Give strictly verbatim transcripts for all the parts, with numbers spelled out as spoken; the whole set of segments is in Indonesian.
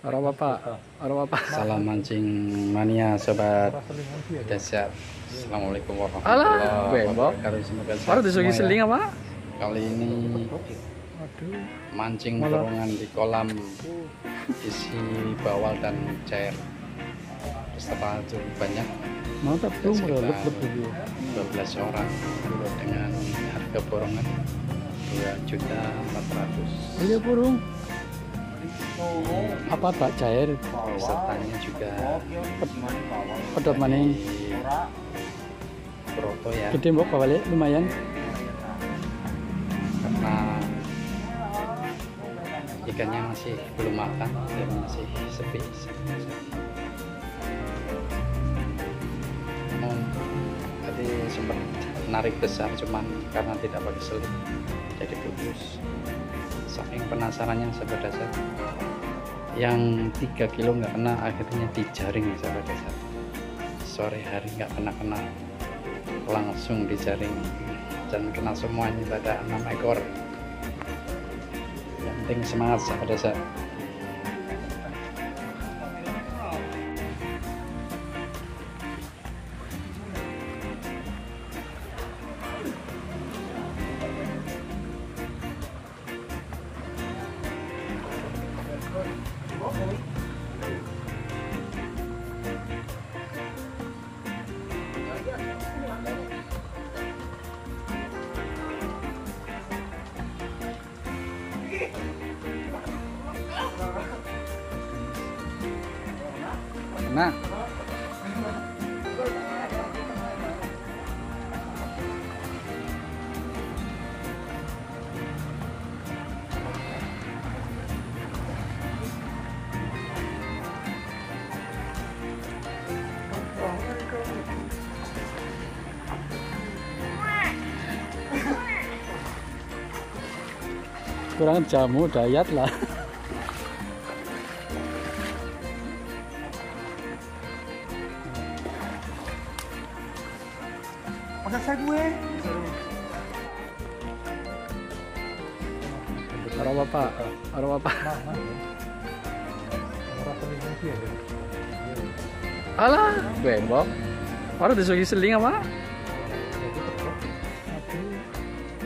Arwah Pak, arwah Pak. Salam mancing mania sobat. Kita siap. Assalamualaikum warahmatullahi wabarakatuh. Semoga sehat semua ya. Kali ini mancing borongan di kolam isi bawal dan cair. Peserta cukup banyak. Mantap tuh, dua belas orang dengan harga borongan dua juta empat ratus ribu. Iya burung. Apa tak cair? Pesertanya juga pedot maning. Broto ya. Gede mbok balik lumayan. Karena ikannya masih belum makan dan masih sepi. Tadi sempat narik besar cuman karena tidak pakai selim jadi putus. Saking penasarannya sahabat dasar, yang tiga kilo nggak kena akhirnya dijaring sahabat dasar. Sore hari nggak kena kena langsung dijaring dan kena semuanya pada enam ekor. Yang penting semangat sahabat dasar. Nah, kurang jamu dayat lah. Saya gue. Arwah Pak, arwah Pak. Alah, bembok. Baru disugi seling apa?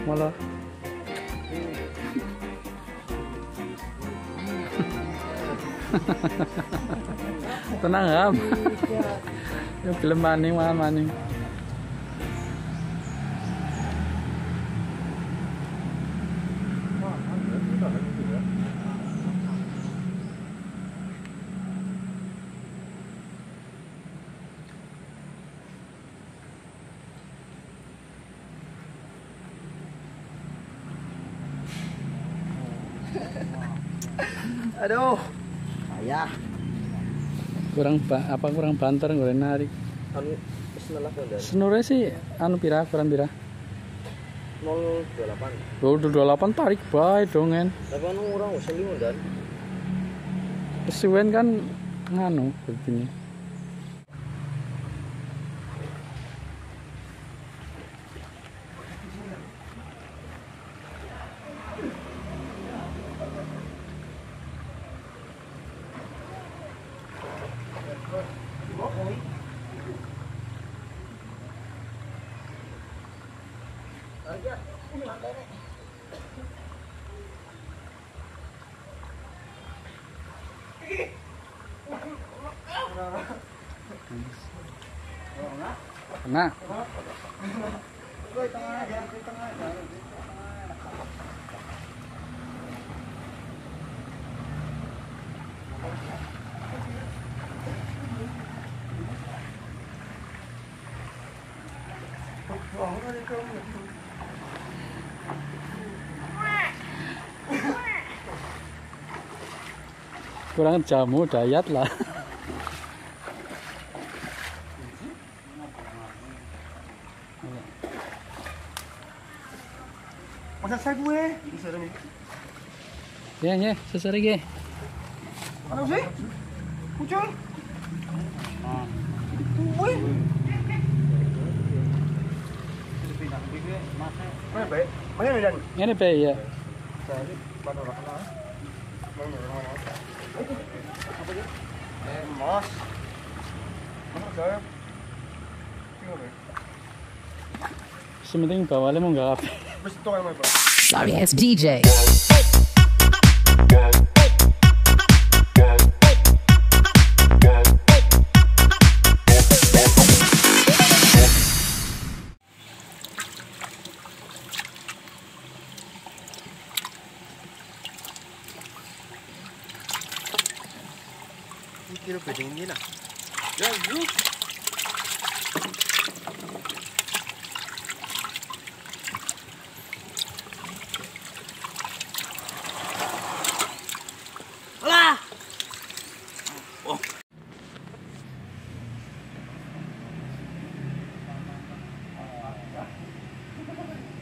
Malah. Tenang am. Yuk film maning, maning. Aduh, ayah. Kurang apa kurang banter gue narik. Anu senurnya sih anu pira kurang pira? nol dua delapan. nol dua delapan tarik baik dongen. Tapi anu orang selingan dan. Kesuwen kan nganu begini. Nah, kurang jamu dayat lah. Masa saya gue? Ya, ya, sesari gue. Mana sih? Kucul? Gue? Mana baik? Mana baik? Ini baik ya. Mana baik? Mana baik? Mas. Sementing kawalnya mau nggak apa? Sorry, it's D J. Kilo bedeng ini lah. Ya, yuk. Lah. Oh.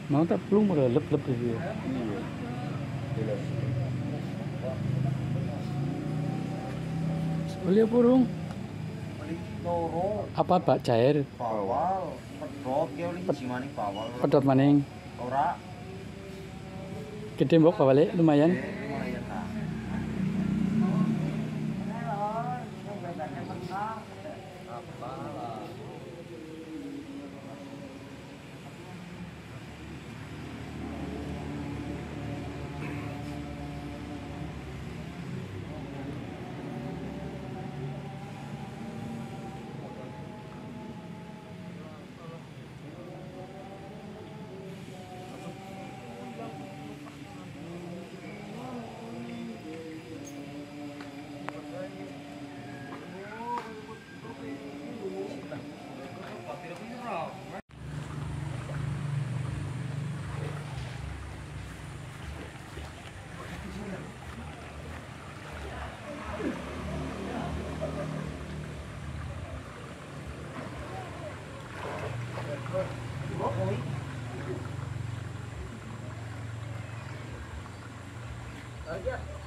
Mau tak pelung udah lep-lep gitu. Iya. Beli burung. Apa Pak Cair? Bawal, pedot ya oleh sing maning bawal. Pedot maning. Ora. Gede mbok bawale lumayan. Ya,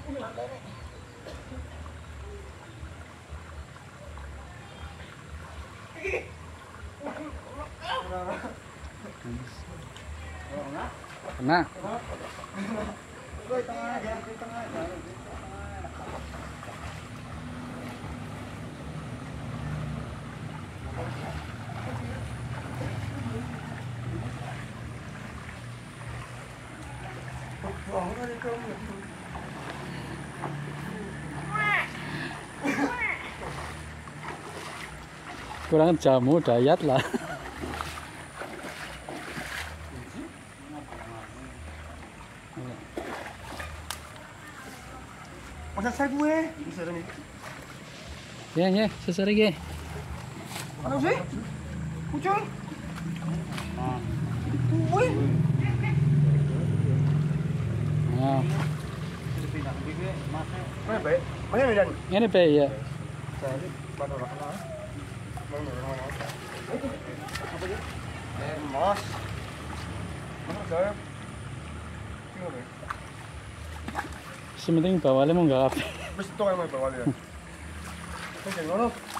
ini ada nih. Kena. Kurang jamu dayat lah. Masa saya gue? Ya, ya, sesari gue. Mana sih? Kucul? Gue? Nah. Mana baik? Mana baik? Ini baik ya. Mas, sementing bawalnya mau nggak apa? Mesti tolong bawalnya. Oke, ngono.